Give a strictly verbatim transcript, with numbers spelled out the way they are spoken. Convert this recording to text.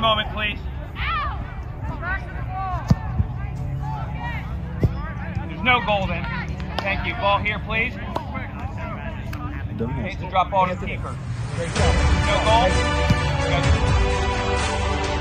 One moment, please. There's no goal then. Thank you. Ball here, please. Needs to drop ball to the keeper. No goal. No goal.